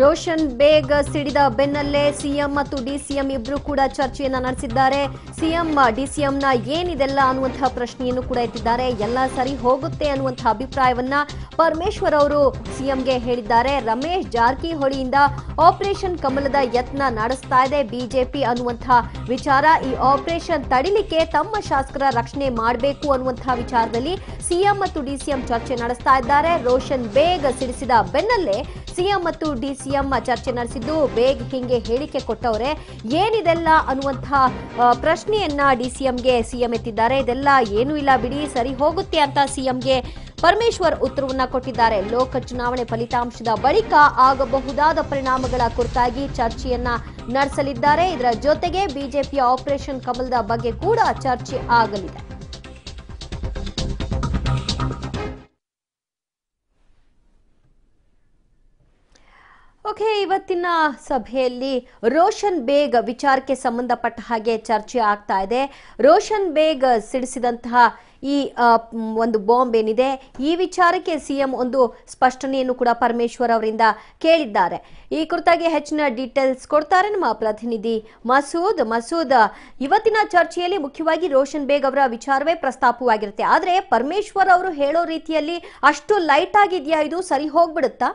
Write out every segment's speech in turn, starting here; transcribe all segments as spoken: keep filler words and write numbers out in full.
ರೋಷನ್ ಬೇಗ್ ಸಿಡಿದ ಬೆನ್ನಲ್ಲೇ ಸಿಎಂ ಮತ್ತು ಡಿಸಿಎಂ ಇಬ್ಬರು ಕೂಡ ಚರ್ಚೆಯನ್ನು ನಡೆಸಿದ್ದಾರೆ. ಸಿಎಂ ಡಿಸಿಎಂನ ಏನಿದೆಲ್ಲ ಅನ್ನುವಂತಹ ಪ್ರಶ್ನೆಯನ್ನು ಕೂಡ ಎತ್ತಿದ್ದಾರೆ. ಎಲ್ಲ ಸರಿ ಹೋಗುತ್ತೆ ಅನ್ನುವಂತಹ ಅಭಿಪ್ರಾಯವನ್ನ ಪರಮೇಶ್ವರ್ ಅವರು ಸಿಎಂಗೆ ಹೇಳಿದ್ದಾರೆ. ರಮೇಶ್ ಜಾರಕಿಹೊಳಿಯಿಂದ ಆಪರೇಷನ್ ಕಮಲದ ಯತ್ನ ನಡೆಸ್ತಾ ಇದೆ ಬಿಜೆಪಿ ಅನ್ನುವಂತಹ ವಿಚಾರ, ಈ ಆಪರೇಷನ್ ತಡಿಲಿಕ್ಕೆ ತಮ್ಮ ಶಾಸಕರ ರಕ್ಷಣೆ ಮಾಡಬೇಕು ಅನ್ನುವಂತಹ ವಿಚಾರದಲ್ಲಿ ಸಿಎಂ ಮತ್ತು ಡಿಸಿಎಂ ಚರ್ಚೆ ನಡೆಸ್ತಾ ಇದ್ದಾರೆ. ರೋಷನ್ ಬೇಗ್ ಸಿಡಿಸಿದ ಬೆನ್ನಲ್ಲೇ ಸಿಎಂ ಮತ್ತು ಡಿಸಿಎಂ ಚರ್ಚೆ ನಡೆಸಿದ್ದು, ಬೇಗ್ ಹಿಂಗೆ ಹೇಳಿಕೆ ಕೊಟ್ಟವ್ರೆ, ಏನಿದೆಲ್ಲ ಅನ್ನುವಂತಹ ಪ್ರಶ್ನೆಯನ್ನ ಡಿಸಿಎಂಗೆ ಸಿಎಂ ಎತ್ತಿದ್ದಾರೆ. ಇದೆಲ್ಲ ಏನೂ ಇಲ್ಲ ಬಿಡಿ, ಸರಿ ಹೋಗುತ್ತೆ ಅಂತ ಸಿಎಂಗೆ ಪರಮೇಶ್ವರ್ ಉತ್ತರವನ್ನ ಕೊಟ್ಟಿದ್ದಾರೆ. ಲೋಕ ಚುನಾವಣೆ ಫಲಿತಾಂಶದ ಬಳಿಕ ಆಗಬಹುದಾದ ಪರಿಣಾಮಗಳ ಕುರಿತಾಗಿ ಚರ್ಚೆಯನ್ನ ನಡೆಸಲಿದ್ದಾರೆ. ಇದರ ಜೊತೆಗೆ ಬಿಜೆಪಿಯ ಆಪರೇಷನ್ ಕಮಲದ ಬಗ್ಗೆ ಕೂಡ ಚರ್ಚೆ ಆಗಲಿದೆ. ಓಕೆ, ಇವತ್ತಿನ ಸಭೆಯಲ್ಲಿ ರೋಷನ್ ಬೇಗ್ ವಿಚಾರಕ್ಕೆ ಸಂಬಂಧಪಟ್ಟ ಹಾಗೆ ಚರ್ಚೆ ಆಗ್ತಾ ಇದೆ. ರೋಷನ್ ಬೇಗ್ ಸಿಡಿಸಿದಂತಹ ಈ ಒಂದು ಬಾಂಬ್ ಏನಿದೆ, ಈ ವಿಚಾರಕ್ಕೆ ಸಿಎಂ ಒಂದು ಸ್ಪಷ್ಟನೆಯನ್ನು ಕೂಡ ಪರಮೇಶ್ವರ್ ಅವರಿಂದ ಕೇಳಿದ್ದಾರೆ. ಈ ಕುರಿತಾಗಿ ಹೆಚ್ಚಿನ ಡೀಟೇಲ್ಸ್ ಕೊಡ್ತಾರೆ ನಮ್ಮ ಪ್ರತಿನಿಧಿ ಮಸೂದ್. ಮಸೂದ್, ಇವತ್ತಿನ ಚರ್ಚೆಯಲ್ಲಿ ಮುಖ್ಯವಾಗಿ ರೋಷನ್ ಬೇಗ್ ಅವರ ವಿಚಾರವೇ ಪ್ರಸ್ತಾಪವಾಗಿರುತ್ತೆ, ಆದರೆ ಪರಮೇಶ್ವರ್ ಅವರು ಹೇಳೋ ರೀತಿಯಲ್ಲಿ ಅಷ್ಟು ಲೈಟ್ ಆಗಿದೆಯಾ, ಇದು ಸರಿ ಹೋಗ್ಬಿಡುತ್ತಾ?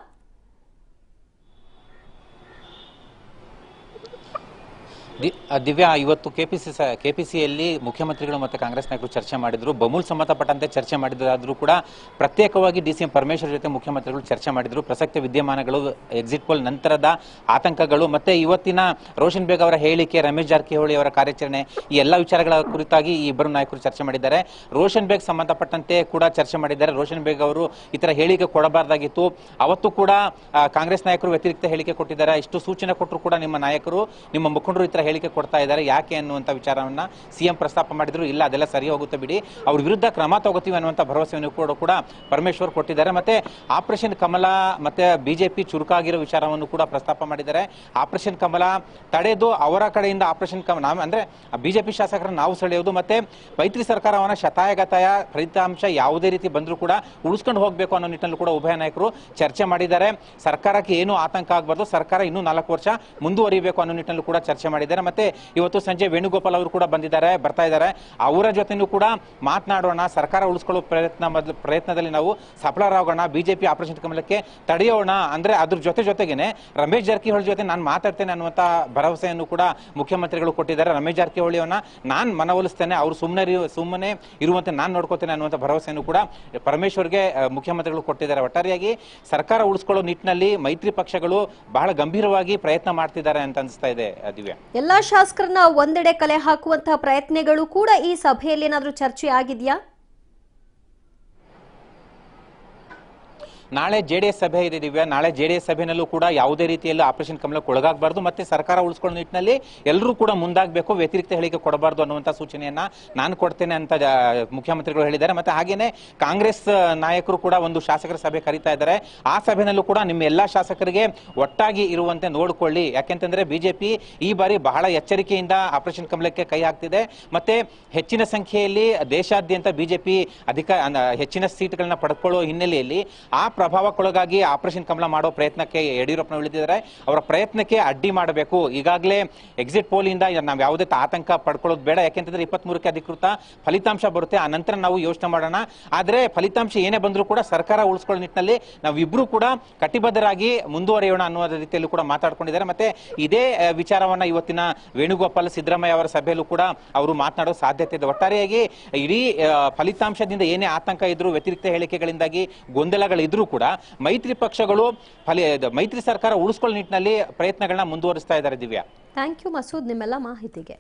ದಿವ್ಯಾ, ಇವತ್ತು ಕೆಪಿಸಿ ಕೆಪಿಸಿಯಲ್ಲಿ ಮುಖ್ಯಮಂತ್ರಿಗಳು ಮತ್ತು ಕಾಂಗ್ರೆಸ್ ನಾಯಕರು ಚರ್ಚೆ ಮಾಡಿದ್ರು. ಬಮೂಲ್ ಸಂಬಂಧಪಟ್ಟಂತೆ ಚರ್ಚೆ ಮಾಡಿದ್ರಾದ್ರೂ ಕೂಡ ಪ್ರತ್ಯೇಕವಾಗಿ ಡಿಸಿಎಂ ಪರಮೇಶ್ವರ್ ಜೊತೆ ಮುಖ್ಯಮಂತ್ರಿಗಳು ಚರ್ಚೆ ಮಾಡಿದ್ರು. ಪ್ರಸಕ್ತ ವಿದ್ಯಮಾನಗಳು, ಎಕ್ಸಿಟ್ ಪೋಲ್ ನಂತರದ ಆತಂಕಗಳು ಮತ್ತೆ ಇವತ್ತಿನ ರೋಷನ್ ಬೇಗ್ ಅವರ ಹೇಳಿಕೆ, ರಮೇಶ್ ಜಾರಕಿಹೊಳಿ ಅವರ ಕಾರ್ಯಾಚರಣೆ, ಈ ಎಲ್ಲ ವಿಚಾರಗಳ ಕುರಿತಾಗಿ ಈ ಇಬ್ಬರು ನಾಯಕರು ಚರ್ಚೆ ಮಾಡಿದ್ದಾರೆ. ರೋಷನ್ ಬೇಗ್ ಸಂಬಂಧಪಟ್ಟಂತೆ ಕೂಡ ಚರ್ಚೆ ಮಾಡಿದ್ದಾರೆ. ರೋಷನ್ ಬೇಗ್ ಅವರು ಈ ಥರ ಹೇಳಿಕೆ ಕೊಡಬಾರ್ದಾಗಿತ್ತು, ಅವತ್ತು ಕೂಡ ಕಾಂಗ್ರೆಸ್ ನಾಯಕರು ವ್ಯತಿರಿಕ್ತ ಹೇಳಿಕೆ ಕೊಟ್ಟಿದ್ದಾರೆ. ಇಷ್ಟು ಸೂಚನೆ ಕೊಟ್ಟರು ಕೂಡ ನಿಮ್ಮ ನಾಯಕರು, ನಿಮ್ಮ ಮುಖಂಡರು ಈ ಥರ ಹೇಳಿಕೆ ಕೊಡ್ತಾ ಇದ್ದಾರೆ, ಯಾಕೆ ಅನ್ನುವಂಥ ವಿಚಾರವನ್ನ ಸಿಎಂ ಪ್ರಸ್ತಾಪ ಮಾಡಿದ್ರು. ಇಲ್ಲ, ಅದೆಲ್ಲ ಸರಿ ಹೋಗುತ್ತೆ ಬಿಡಿ, ಅವ್ರ ವಿರುದ್ಧ ಕ್ರಮ ತಗೋತೀವಿ ಅನ್ನುವಂಥ ಭರವಸೆಯನ್ನು ಕೂಡ ಕೂಡ ಪರಮೇಶ್ವರ್ ಕೊಟ್ಟಿದ್ದಾರೆ. ಮತ್ತೆ ಆಪರೇಷನ್ ಕಮಲ ಮತ್ತೆ ಬಿಜೆಪಿ ಚುರುಕಾಗಿರೋ ವಿಚಾರವನ್ನು ಕೂಡ ಪ್ರಸ್ತಾಪ ಮಾಡಿದ್ದಾರೆ. ಆಪರೇಷನ್ ಕಮಲ ತಡೆದು ಅವರ ಕಡೆಯಿಂದ ಆಪರೇಷನ್ ಕಮಲ ಅಂದ್ರೆ ಬಿಜೆಪಿ ಶಾಸಕರನ್ನು ನಾವು ಸೆಳೆಯೋದು ಮತ್ತೆ ಮೈತ್ರಿ ಸರ್ಕಾರವನ್ನ ಶತಾಯಗತಾಯ ಫಲಿತಾಂಶ ಯಾವುದೇ ರೀತಿ ಬಂದರೂ ಕೂಡ ಉಳಿಸ್ಕೊಂಡು ಹೋಗಬೇಕು ಅನ್ನೋ ನಿಟ್ಟಿನಲ್ಲಿ ಕೂಡ ಉಭಯ ನಾಯಕರು ಚರ್ಚೆ ಮಾಡಿದ್ದಾರೆ. ಸರ್ಕಾರಕ್ಕೆ ಏನು ಆತಂಕ ಆಗಬಾರ್ದು, ಸರ್ಕಾರ ಇನ್ನೂ ನಾಲ್ಕು ವರ್ಷ ಮುಂದುವರಿಬೇಕು ಅನ್ನೋ ನಿಟ್ಟಿನಲ್ಲಿ ಕೂಡ ಚರ್ಚೆ ಮಾಡಿದ್ದಾರೆ. ಮತ್ತೆ ಇವತ್ತು ಸಂಜೆ ವೇಣುಗೋಪಾಲ್ ಅವರು ಕೂಡ ಬಂದಿದ್ದಾರೆ, ಬರ್ತಾ ಇದ್ದಾರೆ. ಅವರ ಜೊತೆನೂ ಕೂಡ ಮಾತನಾಡೋಣ, ಸರ್ಕಾರ ಉಳಿಸ್ಕೊಳ್ಳೋ ಪ್ರಯತ್ನ ಪ್ರಯತ್ನದಲ್ಲಿ ನಾವು ಸಫಲರಾಗೋಣ, ಬಿಜೆಪಿ ಆಪರೇಷನ್ ಕಮಲಕ್ಕೆ ತಡೆಯೋಣ ಅಂದ್ರೆ ಅದ್ರ ಜೊತೆ ಜೊತೆಗೇನೆ ರಮೇಶ್ ಜಾರಕಿಹೊಳಿ ಜೊತೆ ನಾನು ಮಾತಾಡ್ತೇನೆ ಅನ್ನುವಂಥ ಭರವಸೆಯನ್ನು ಕೂಡ ಮುಖ್ಯಮಂತ್ರಿಗಳು ಕೊಟ್ಟಿದ್ದಾರೆ. ರಮೇಶ್ ಜಾರಕಿಹೊಳಿ ಅವನ್ನ ನಾನು ಮನವೊಲಿಸ್ತೇನೆ, ಅವ್ರು ಸುಮ್ಮನೆ ಸುಮ್ಮನೆ ಇರುವಂತೆ ನಾನು ನೋಡ್ಕೋತೇನೆ ಅನ್ನುವಂಥ ಭರವಸೆಯನ್ನು ಕೂಡ ಪರಮೇಶ್ವರ್ಗೆ ಮುಖ್ಯಮಂತ್ರಿಗಳು ಕೊಟ್ಟಿದ್ದಾರೆ. ಒಟ್ಟಾರೆಯಾಗಿ ಸರ್ಕಾರ ಉಳಿಸ್ಕೊಳ್ಳೋ ನಿಟ್ಟಿನಲ್ಲಿ ಮೈತ್ರಿ ಪಕ್ಷಗಳು ಬಹಳ ಗಂಭೀರವಾಗಿ ಪ್ರಯತ್ನ ಮಾಡ್ತಿದ್ದಾರೆ ಅಂತ ಅನಿಸ್ತಾ ಇದೆ ದಿವ್ಯಾ. ಎಲ್ಲಾ ಶಾಸಕರನ್ನ ಒಂದೆಡೆ ಕಲೆ ಹಾಕುವಂತಹ ಪ್ರಯತ್ನಗಳು ಕೂಡ ಈ ಸಭೆಯಲ್ಲಿ ಏನಾದರೂ ಚರ್ಚೆ ಆಗಿದೆಯಾ? ನಾಳೆ ಜೆ ಡಿ ಎಸ್ ಸಭೆ ಇದೆ ದಿವ್ಯಾ. ನಾಳೆ ಜೆ ಡಿ ಎಸ್ ಸಭೆಯಲ್ಲೂ ಕೂಡ ಯಾವುದೇ ರೀತಿಯಲ್ಲಿ ಆಪರೇಷನ್ ಕಮಲಕ್ಕೆ ಒಳಗಾಗಬಾರ್ದು, ಮತ್ತೆ ಸರ್ಕಾರ ಉಳಿಸ್ಕೊಳ್ಳೋ ನಿಟ್ಟಿನಲ್ಲಿ ಎಲ್ಲರೂ ಕೂಡ ಮುಂದಾಗಬೇಕು, ವ್ಯತಿರಿಕ್ತ ಹೇಳಿಕೆ ಕೊಡಬಾರ್ದು ಅನ್ನುವಂಥ ಸೂಚನೆಯನ್ನ ನಾನು ಕೊಡ್ತೇನೆ ಅಂತ ಮುಖ್ಯಮಂತ್ರಿಗಳು ಹೇಳಿದ್ದಾರೆ. ಮತ್ತೆ ಹಾಗೇನೆ ಕಾಂಗ್ರೆಸ್ ನಾಯಕರು ಕೂಡ ಒಂದು ಶಾಸಕರ ಸಭೆ ಕರೀತಾ ಇದ್ದಾರೆ. ಆ ಸಭೆಯಲ್ಲೂ ಕೂಡ ನಿಮ್ಮ ಎಲ್ಲ ಶಾಸಕರಿಗೆ ಒಟ್ಟಾಗಿ ಇರುವಂತೆ ನೋಡಿಕೊಳ್ಳಿ, ಯಾಕೆಂತಂದ್ರೆ ಬಿಜೆಪಿ ಈ ಬಾರಿ ಬಹಳ ಎಚ್ಚರಿಕೆಯಿಂದ ಆಪರೇಷನ್ ಕಮಲಕ್ಕೆ ಕೈ ಹಾಕ್ತಿದೆ. ಮತ್ತೆ ಹೆಚ್ಚಿನ ಸಂಖ್ಯೆಯಲ್ಲಿ ದೇಶಾದ್ಯಂತ ಬಿಜೆಪಿ ಅಧಿಕ ಹೆಚ್ಚಿನ ಸೀಟ್ಗಳನ್ನ ಪಡ್ಕೊಳ್ಳೋ ಹಿನ್ನೆಲೆಯಲ್ಲಿ ಆ ಪ್ರಭಾವಕ್ಕೊಳಗಾಗಿ ಆಪರೇಷನ್ ಕಮಲ ಮಾಡೋ ಪ್ರಯತ್ನಕ್ಕೆ ಯಡಿಯೂರಪ್ಪನ ಇಳಿದಿದ್ದಾರೆ. ಅವರ ಪ್ರಯತ್ನಕ್ಕೆ ಅಡ್ಡಿ ಮಾಡಬೇಕು. ಈಗಾಗಲೇ ಎಕ್ಸಿಟ್ ಪೋಲ್ ಇಂದ ನಾವು ಯಾವುದೇ ಆತಂಕ ಪಡ್ಕೊಳ್ಳೋದು ಬೇಡ, ಯಾಕೆಂತಂದ್ರೆ ಇಪ್ಪತ್ತ್ ಮೂರಕ್ಕೆ ಅಧಿಕೃತ ಫಲಿತಾಂಶ ಬರುತ್ತೆ, ಆ ನಂತರ ನಾವು ಯೋಚನೆ ಮಾಡೋಣ. ಆದರೆ ಫಲಿತಾಂಶ ಏನೇ ಬಂದರೂ ಕೂಡ ಸರ್ಕಾರ ಉಳಿಸ್ಕೊಳ್ಳೋ ನಿಟ್ಟಿನಲ್ಲಿ ನಾವಿಬ್ರು ಕೂಡ ಕಟಿಬದ್ಧರಾಗಿ ಮುಂದುವರಿಯೋಣ ಅನ್ನೋ ರೀತಿಯಲ್ಲೂ ಕೂಡ ಮಾತಾಡ್ಕೊಂಡಿದ್ದಾರೆ. ಮತ್ತೆ ಇದೇ ವಿಚಾರವನ್ನ ಇವತ್ತಿನ ವೇಣುಗೋಪಾಲ್ ಸಿದ್ದರಾಮಯ್ಯ ಅವರ ಸಭೆಯಲ್ಲೂ ಕೂಡ ಅವರು ಮಾತನಾಡೋ ಸಾಧ್ಯತೆ ಇದೆ. ಒಟ್ಟಾರೆಯಾಗಿ ಇಡೀ ಫಲಿತಾಂಶದಿಂದ ಏನೇ ಆತಂಕ ಇದ್ರು, ವ್ಯತಿರಿಕ್ತ ಹೇಳಿಕೆಗಳಿಂದಾಗಿ ಗೊಂದಲಗಳಿದ್ರು ಕೂಡ ಮೈತ್ರಿ ಪಕ್ಷಗಳು ಫಲಿ ಮೈತ್ರಿ ಸರ್ಕಾರ ಉಳಿಸಿಕೊಳ್ಳೋ ನಿಟ್ಟಿನಲ್ಲಿ ಪ್ರಯತ್ನಗಳನ್ನ ಮುಂದುವರಿಸ್ತಾ ಇದ್ದಾರೆ ದಿವ್ಯಾ. ಥ್ಯಾಂಕ್ ಯು ಮಸೂದ್ ನಿಮ್ಮೆಲ್ಲ ಮಾಹಿತಿಗೆ.